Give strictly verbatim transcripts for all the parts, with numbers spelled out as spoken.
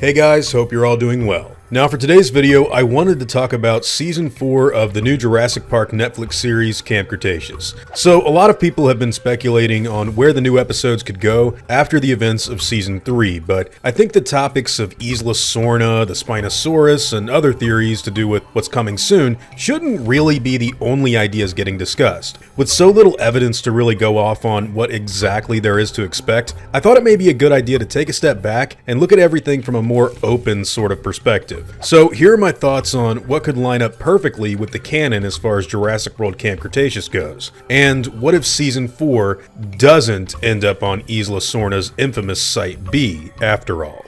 Hey guys, hope you're all doing well. Now for today's video, I wanted to talk about Season four of the new Jurassic Park Netflix series, Camp Cretaceous. So a lot of people have been speculating on where the new episodes could go after the events of Season three, but I think the topics of Isla Sorna, the Spinosaurus, and other theories to do with what's coming soon shouldn't really be the only ideas getting discussed. With so little evidence to really go off on what exactly there is to expect, I thought it may be a good idea to take a step back and look at everything from a more open sort of perspective. So here are my thoughts on what could line up perfectly with the canon as far as Jurassic World Camp Cretaceous goes, and what if Season four doesn't end up on Isla Sorna's infamous Site B after all.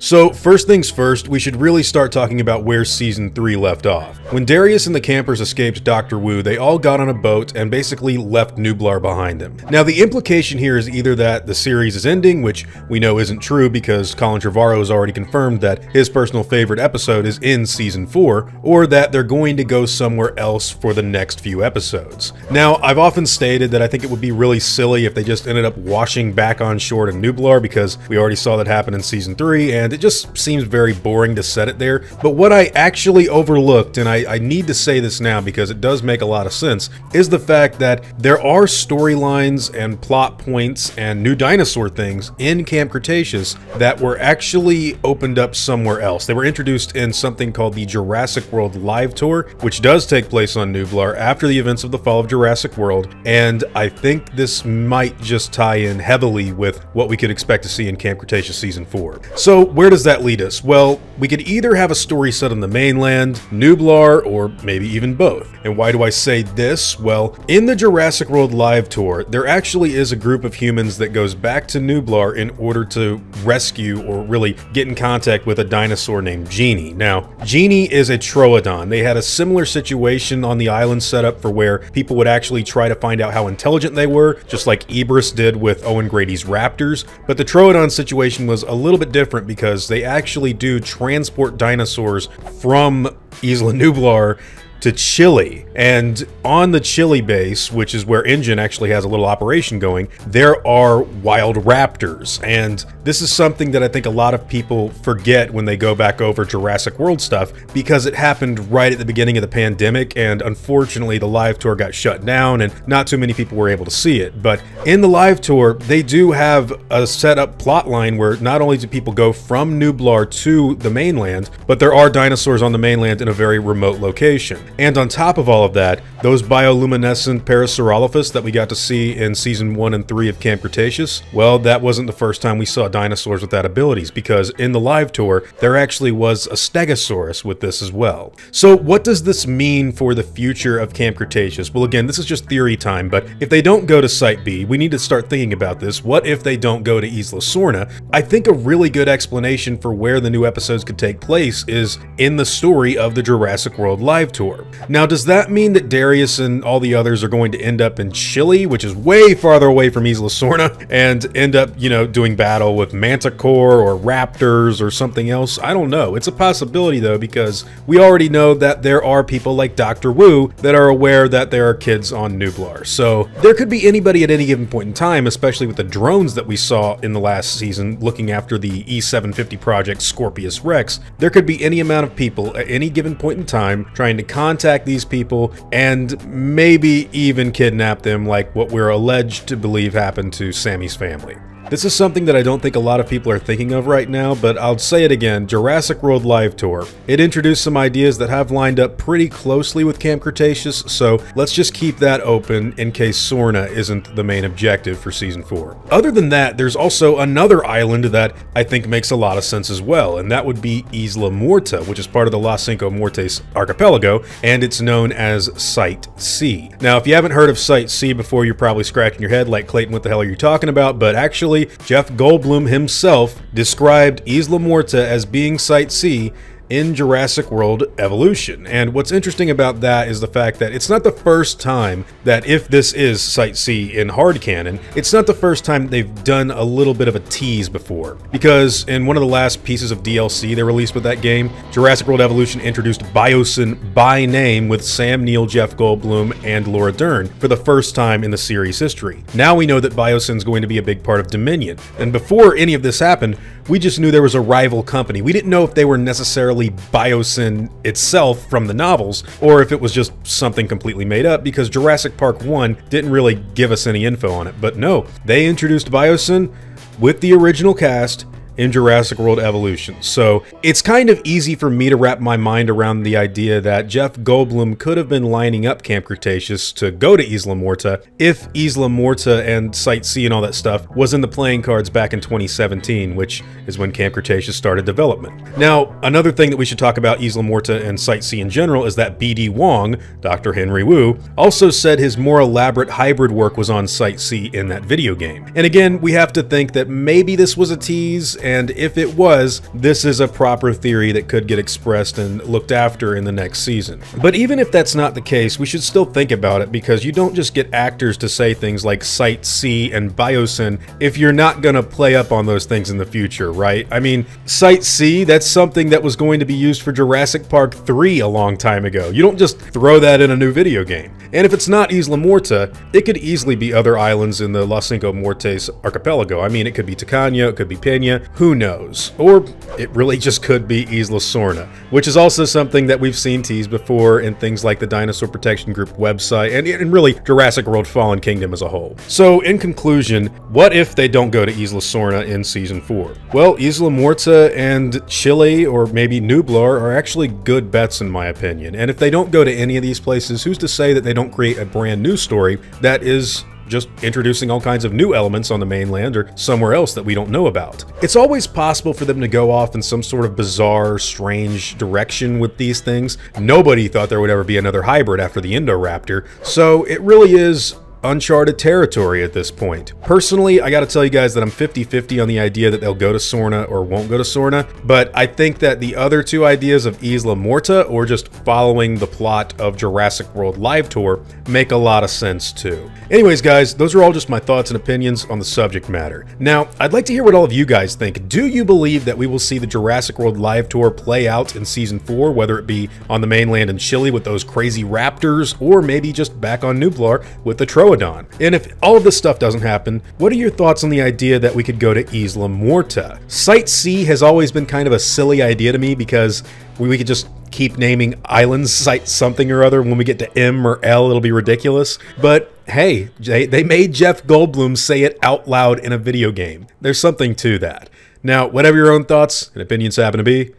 So first things first, we should really start talking about where Season three left off. When Darius and the campers escaped Doctor Wu, they all got on a boat and basically left Nublar behind them. Now the implication here is either that the series is ending, which we know isn't true because Colin Trevorrow has already confirmed that his personal favorite episode is in Season four, or that they're going to go somewhere else for the next few episodes. Now I've often stated that I think it would be really silly if they just ended up washing back on shore to Nublar because we already saw that happen in Season three, and it just seems very boring to set it there. But what I actually overlooked, and I, I need to say this now because it does make a lot of sense, is the fact that there are storylines and plot points and new dinosaur things in Camp Cretaceous that were actually opened up somewhere else. They were introduced in something called the Jurassic World Live Tour, which does take place on Nublar after the events of the fall of Jurassic World, and I think this might just tie in heavily with what we could expect to see in Camp Cretaceous Season four. So where Where does that lead us? Well, we could either have a story set on the mainland, Nublar, or maybe even both. And why do I say this? Well, in the Jurassic World Live Tour, there actually is a group of humans that goes back to Nublar in order to rescue or really get in contact with a dinosaur named Genie. Now, Genie is a Troodon. They had a similar situation on the island set up for where people would actually try to find out how intelligent they were, just like Ibris did with Owen Grady's raptors. But the Troodon situation was a little bit different because they actually do transport dinosaurs from Isla Nublar to Chile, and on the Chile base, which is where InGen actually has a little operation going, there are wild raptors, and this is something that I think a lot of people forget when they go back over Jurassic World stuff, because it happened right at the beginning of the pandemic, and unfortunately the live tour got shut down and not too many people were able to see it. But in the live tour, they do have a set up plot line where not only do people go from Nublar to the mainland, but there are dinosaurs on the mainland in a very remote location. And on top of all of that, those bioluminescent Parasaurolophus that we got to see in Season one and three of Camp Cretaceous, well, that wasn't the first time we saw dinosaurs with that abilities, because in the live tour, there actually was a Stegosaurus with this as well. So what does this mean for the future of Camp Cretaceous? Well, again, this is just theory time, but if they don't go to Site B, we need to start thinking about this. What if they don't go to Isla Sorna? I think a really good explanation for where the new episodes could take place is in the story of the Jurassic World Live Tour. Now, does that mean that Darius and all the others are going to end up in Chile, which is way farther away from Isla Sorna, and end up, you know, doing battle with Manticore or raptors or something else? I don't know. It's a possibility, though, because we already know that there are people like Doctor Wu that are aware that there are kids on Nublar. So there could be anybody at any given point in time, especially with the drones that we saw in the last season looking after the E seven fifty project Scorpius Rex. There could be any amount of people at any given point in time trying to contact Contact these people and maybe even kidnap them, like what we're alleged to believe happened to Sammy's family. This is something that I don't think a lot of people are thinking of right now, but I'll say it again, Jurassic World Live Tour. It introduced some ideas that have lined up pretty closely with Camp Cretaceous, so let's just keep that open in case Sorna isn't the main objective for Season four. Other than that, there's also another island that I think makes a lot of sense as well, and that would be Isla Muerta, which is part of the Las Cinco Muertas Archipelago, and it's known as Site C. Now, if you haven't heard of Site C before, you're probably scratching your head like, Clayton, what the hell are you talking about? But actually, Jeff Goldblum himself described Isla Muerta as being Site C in Jurassic World Evolution. And what's interesting about that is the fact that it's not the first time that, if this is Site C in hard canon, it's not the first time they've done a little bit of a tease before. Because in one of the last pieces of D L C they released with that game, Jurassic World Evolution introduced Biosyn by name with Sam Neill, Jeff Goldblum, and Laura Dern for the first time in the series history. Now we know that Biosyn's going to be a big part of Dominion. And before any of this happened, we just knew there was a rival company. We didn't know if they were necessarily Biosyn itself from the novels, or if it was just something completely made up, because Jurassic Park one didn't really give us any info on it. But no, they introduced Biosyn with the original cast in Jurassic World Evolution. So it's kind of easy for me to wrap my mind around the idea that Jeff Goldblum could have been lining up Camp Cretaceous to go to Isla Muerta if Isla Muerta and Site C and all that stuff was in the playing cards back in twenty seventeen, which is when Camp Cretaceous started development. Now, another thing that we should talk about Isla Muerta and Site C in general is that B D Wong, Doctor Henry Wu, also said his more elaborate hybrid work was on Site C in that video game. And again, we have to think that maybe this was a tease, and if it was, this is a proper theory that could get expressed and looked after in the next season. But even if that's not the case, we should still think about it, because you don't just get actors to say things like Site C and Biosyn if you're not gonna play up on those things in the future, right? I mean, Site C, that's something that was going to be used for Jurassic Park three a long time ago. You don't just throw that in a new video game. And if it's not Isla Muerta, it could easily be other islands in the Las Cinco Muertas Archipelago. I mean, it could be Tacana, it could be Peña. Who knows? Or it really just could be Isla Sorna, which is also something that we've seen teased before in things like the Dinosaur Protection Group website and, and really Jurassic World Fallen Kingdom as a whole. So in conclusion, what if they don't go to Isla Sorna in season four? Well, Isla Muerta and Chile, or maybe Nublar, are actually good bets in my opinion. And if they don't go to any of these places, who's to say that they don't create a brand new story that is just introducing all kinds of new elements on the mainland or somewhere else that we don't know about. It's always possible for them to go off in some sort of bizarre, strange direction with these things. Nobody thought there would ever be another hybrid after the Indoraptor, so it really is uncharted territory at this point. Personally, I gotta tell you guys that I'm fifty fifty on the idea that they'll go to Sorna or won't go to Sorna, but I think that the other two ideas of Isla Muerta or just following the plot of Jurassic World Live Tour make a lot of sense too. Anyways guys, those are all just my thoughts and opinions on the subject matter. Now, I'd like to hear what all of you guys think. Do you believe that we will see the Jurassic World Live Tour play out in season four, whether it be on the mainland in Chile with those crazy raptors, or maybe just back on Nublar with the Troodon? And if all of this stuff doesn't happen, what are your thoughts on the idea that we could go to Isla Muerta? Site C has always been kind of a silly idea to me, because we, we could just keep naming islands Site something or other. When we get to M or L, it'll be ridiculous. But hey, they, they made Jeff Goldblum say it out loud in a video game. There's something to that. Now, whatever your own thoughts and opinions happen to be,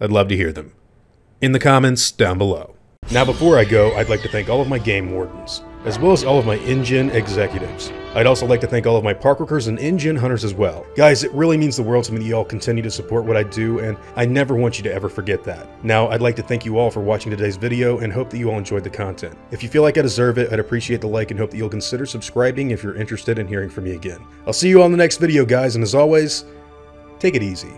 I'd love to hear them in the comments down below. Now, before I go, I'd like to thank all of my game wardens, as well as all of my InGen executives. I'd also like to thank all of my park workers and InGen hunters as well. Guys, it really means the world to me that you all continue to support what I do, and I never want you to ever forget that. Now, I'd like to thank you all for watching today's video and hope that you all enjoyed the content. If you feel like I deserve it, I'd appreciate the like and hope that you'll consider subscribing if you're interested in hearing from me again. I'll see you all in the next video, guys, and as always, take it easy.